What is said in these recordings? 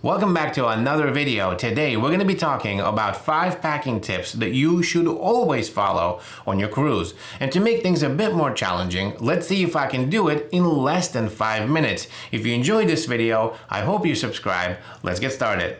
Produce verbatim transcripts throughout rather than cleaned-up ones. Welcome back to another video. Today we're going to be talking about five packing tips that you should always follow on your cruise. And to make things a bit more challenging, let's see if I can do it in less than five minutes. If you enjoyed this video, I hope you subscribe. Let's get started.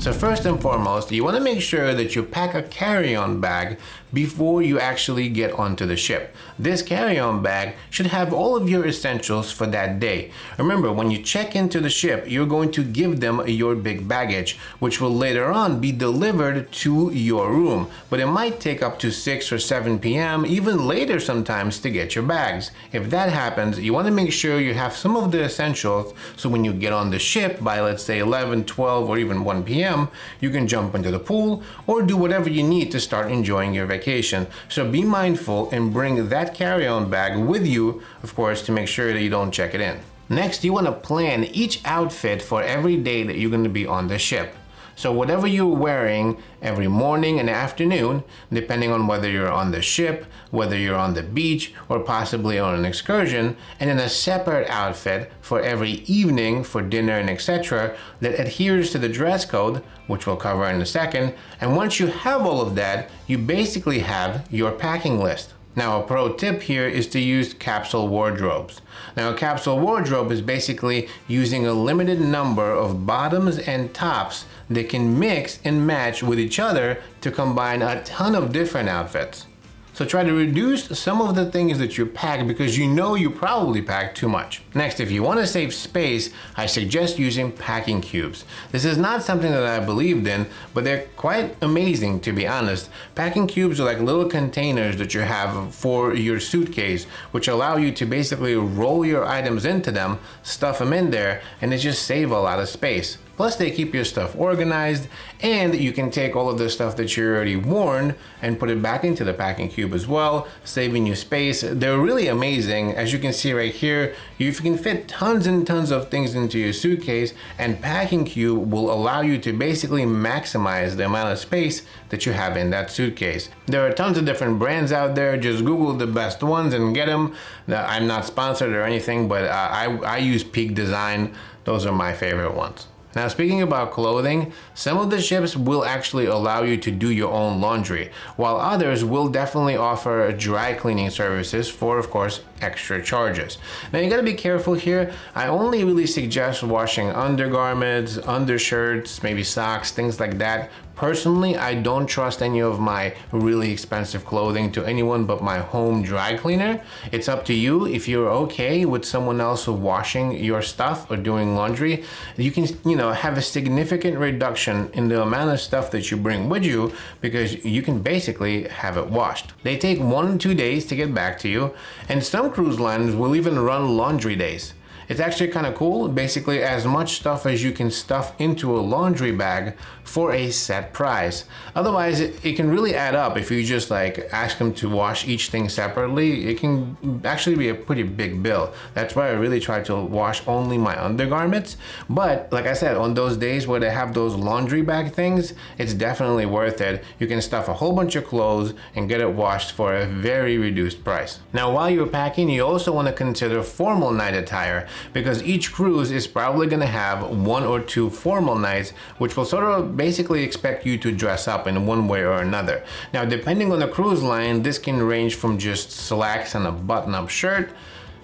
So first and foremost, you want to make sure that you pack a carry-on bag before you actually get onto the ship. This carry-on bag should have all of your essentials for that day. Remember, when you check into the ship, you're going to give them your big baggage, which will later on be delivered to your room. But it might take up to six or seven p m, even later sometimes, to get your bags. If that happens, you want to make sure you have some of the essentials, so when you get on the ship by, let's say, eleven, twelve, or even one p m, you can jump into the pool or do whatever you need to start enjoying your vacation. So be mindful and bring that carry-on bag with you, of course, to make sure that you don't check it in. Next, you want to plan each outfit for every day that you're going to be on the ship. So whatever you're wearing every morning and afternoon, depending on whether you're on the ship, whether you're on the beach, or possibly on an excursion, and then a separate outfit for every evening for dinner and et cetera that adheres to the dress code, which we'll cover in a second. And once you have all of that, you basically have your packing list. Now, a pro tip here is to use capsule wardrobes. Now, a capsule wardrobe is basically using a limited number of bottoms and tops that can mix and match with each other to combine a ton of different outfits. So try to reduce some of the things that you pack, because you know you probably pack too much. Next, if you want to save space, I suggest using packing cubes. This is not something that I believed in, but they're quite amazing, to be honest. Packing cubes are like little containers that you have for your suitcase, which allow you to basically roll your items into them, stuff them in there, and they just save a lot of space. Plus, they keep your stuff organized, and you can take all of the stuff that you already worn and put it back into the packing cube as well, saving you space. They're really amazing. As you can see right here, you can fit tons and tons of things into your suitcase, and packing cube will allow you to basically maximize the amount of space that you have in that suitcase. There are tons of different brands out there. Just Google the best ones and get them. I'm not sponsored or anything, but uh, I, I use Peak Design. Those are my favorite ones. Now, speaking about clothing, some of the ships will actually allow you to do your own laundry, while others will definitely offer dry cleaning services for, of course, extra charges. Now, you gotta be careful here. I only really suggest washing undergarments, undershirts, maybe socks, things like that. Personally, I don't trust any of my really expensive clothing to anyone but my home dry cleaner. It's up to you. If you're okay with someone else washing your stuff or doing laundry, you can, you know, have a significant reduction in the amount of stuff that you bring with you, because you can basically have it washed. They take one to two days to get back to you, and some cruise lines will even run laundry days. It's actually kind of cool. Basically, as much stuff as you can stuff into a laundry bag for a set price. Otherwise, it, it can really add up if you just like ask them to wash each thing separately. It can actually be a pretty big bill. That's why I really try to wash only my undergarments. But like I said, on those days where they have those laundry bag things, it's definitely worth it. You can stuff a whole bunch of clothes and get it washed for a very reduced price. Now, while you're packing, you also want to consider formal night attire, because each cruise is probably going to have one or two formal nights, which will sort of basically expect you to dress up in one way or another. Now, depending on the cruise line, this can range from just slacks and a button-up shirt,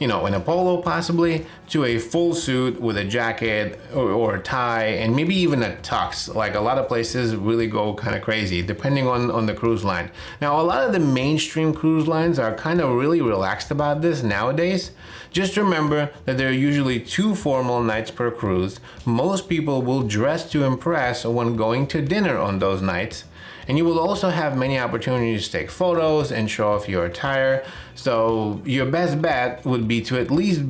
you know, in a polo possibly, to a full suit with a jacket or, or a tie, and maybe even a tux. Like, a lot of places really go kind of crazy depending on, on the cruise line. Now, a lot of the mainstream cruise lines are kind of really relaxed about this nowadays. Just remember that there are usually two formal nights per cruise. Most people will dress to impress when going to dinner on those nights. And you will also have many opportunities to take photos and show off your attire. So your best bet would be to at least,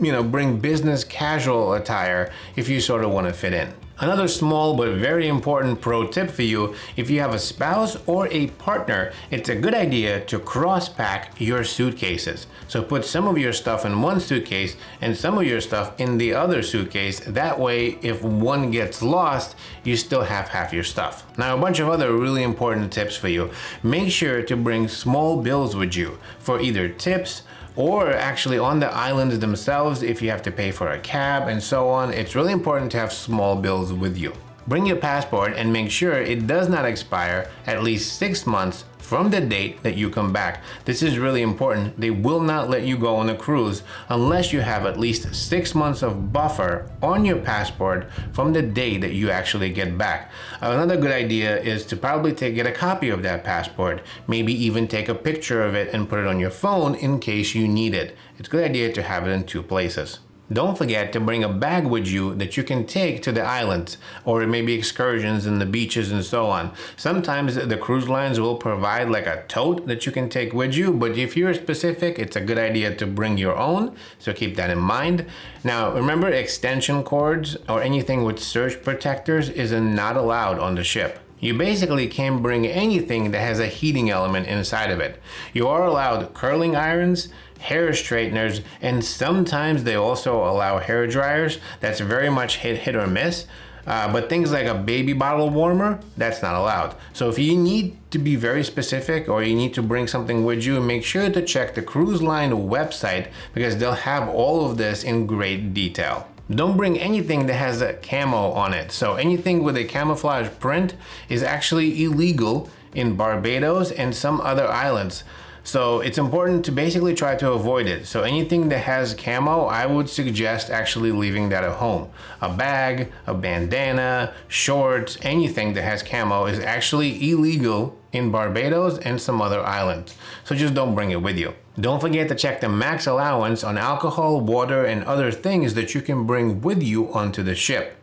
you know, bring business casual attire if you sort of want to fit in. Another small but very important pro tip for you, if you have a spouse or a partner, it's a good idea to cross-pack your suitcases. So put some of your stuff in one suitcase and some of your stuff in the other suitcase. That way, if one gets lost, you still have half your stuff. Now, a bunch of other really important tips for you. Make sure to bring small bills with you for either tips, or actually on the islands themselves, if you have to pay for a cab and so on, it's really important to have small bills with you. Bring your passport and make sure it does not expire at least six months from the date that you come back. This is really important. They will not let you go on a cruise unless you have at least six months of buffer on your passport from the day that you actually get back. Another good idea is to probably take, get a copy of that passport, maybe even take a picture of it and put it on your phone in case you need it. It's a good idea to have it in two places. Don't forget to bring a bag with you that you can take to the islands or maybe excursions and the beaches and so on. Sometimes the cruise lines will provide like a tote that you can take with you, but if you're specific, it's a good idea to bring your own, so keep that in mind. Now, remember, extension cords or anything with surge protectors is not allowed on the ship. You basically can't bring anything that has a heating element inside of it. You are allowed curling irons, hair straighteners, and sometimes they also allow hair dryers. That's very much hit, hit or miss. Uh, but things like a baby bottle warmer, that's not allowed. So if you need to be very specific or you need to bring something with you, make sure to check the cruise line website because they'll have all of this in great detail. Don't bring anything that has a camo on it. So anything with a camouflage print is actually illegal in Barbados and some other islands. So it's important to basically try to avoid it. So anything that has camo, I would suggest actually leaving that at home. A bag, a bandana, shorts, anything that has camo is actually illegal in Barbados and some other islands. So just don't bring it with you. Don't forget to check the max allowance on alcohol, water, and other things that you can bring with you onto the ship.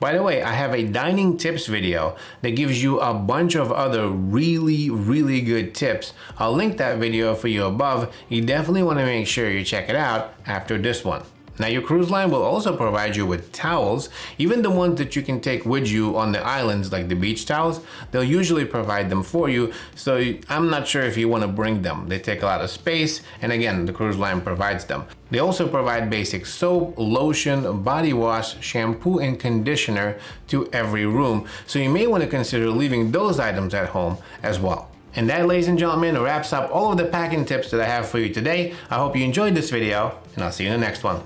By the way, I have a dining tips video that gives you a bunch of other really, really good tips. I'll link that video for you above. You definitely want to make sure you check it out after this one. Now, your cruise line will also provide you with towels, even the ones that you can take with you on the islands, like the beach towels. They'll usually provide them for you, so I'm not sure if you want to bring them. They take a lot of space, and again, the cruise line provides them. They also provide basic soap, lotion, body wash, shampoo, and conditioner to every room, so you may want to consider leaving those items at home as well. And that, ladies and gentlemen, wraps up all of the packing tips that I have for you today. I hope you enjoyed this video, and I'll see you in the next one.